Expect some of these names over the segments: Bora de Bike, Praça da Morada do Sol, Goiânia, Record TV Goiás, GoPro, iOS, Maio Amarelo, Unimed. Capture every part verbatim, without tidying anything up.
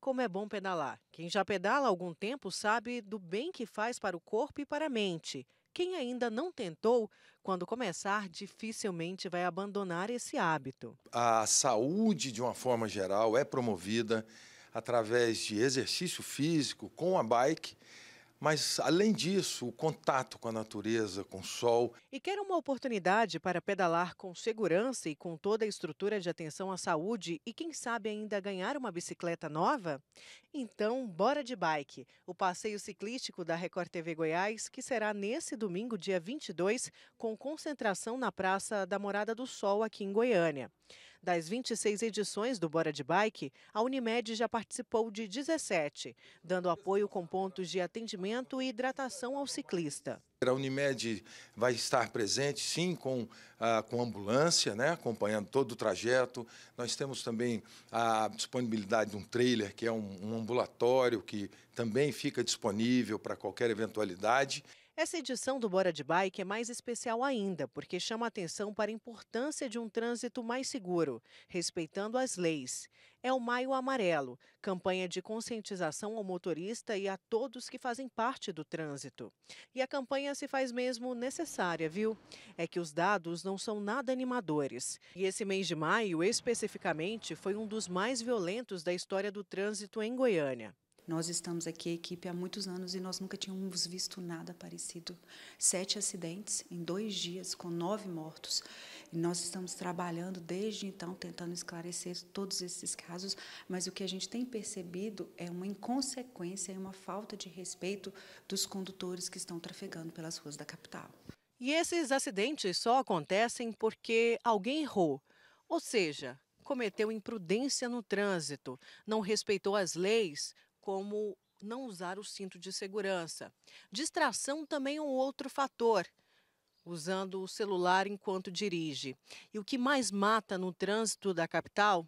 como é bom pedalar. Quem já pedala há algum tempo sabe do bem que faz para o corpo e para a mente. Quem ainda não tentou, quando começar, dificilmente vai abandonar esse hábito. A saúde, de uma forma geral, é promovida através de exercício físico com a bike, mas, além disso, o contato com a natureza, com o sol. E quer uma oportunidade para pedalar com segurança e com toda a estrutura de atenção à saúde e, quem sabe, ainda ganhar uma bicicleta nova? Então, bora de bike, o passeio ciclístico da Record T V Goiás, que será nesse domingo, dia vinte e dois, com concentração na Praça da Morada do Sol, aqui em Goiânia. Das vinte e seis edições do Bora de Bike, a Unimed já participou de dezessete, dando apoio com pontos de atendimento e hidratação ao ciclista. A Unimed vai estar presente, sim, com, ah, com ambulância, né, acompanhando todo o trajeto. Nós temos também a disponibilidade de um trailer, que é um, um ambulatório, que também fica disponível para qualquer eventualidade. Essa edição do Bora de Bike é mais especial ainda, porque chama atenção para a importância de um trânsito mais seguro, respeitando as leis. É o Maio Amarelo, campanha de conscientização ao motorista e a todos que fazem parte do trânsito. E a campanha se faz mesmo necessária, viu? É que os dados não são nada animadores. E esse mês de maio, especificamente, foi um dos mais violentos da história do trânsito em Goiânia. Nós estamos aqui, a equipe, há muitos anos e nós nunca tínhamos visto nada parecido. Sete acidentes em dois dias, com nove mortos. E nós estamos trabalhando desde então, tentando esclarecer todos esses casos, mas o que a gente tem percebido é uma inconsequência, é uma falta de respeito dos condutores que estão trafegando pelas ruas da capital. E esses acidentes só acontecem porque alguém errou, ou seja, cometeu imprudência no trânsito, não respeitou as leis, como não usar o cinto de segurança. Distração também é um outro fator, usando o celular enquanto dirige. E o que mais mata no trânsito da capital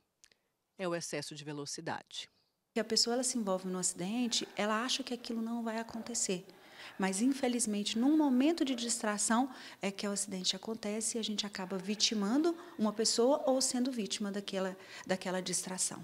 é o excesso de velocidade. A pessoa ela se envolve num acidente, ela acha que aquilo não vai acontecer. Mas, infelizmente, num momento de distração é que o acidente acontece e a gente acaba vitimando uma pessoa ou sendo vítima daquela, daquela distração.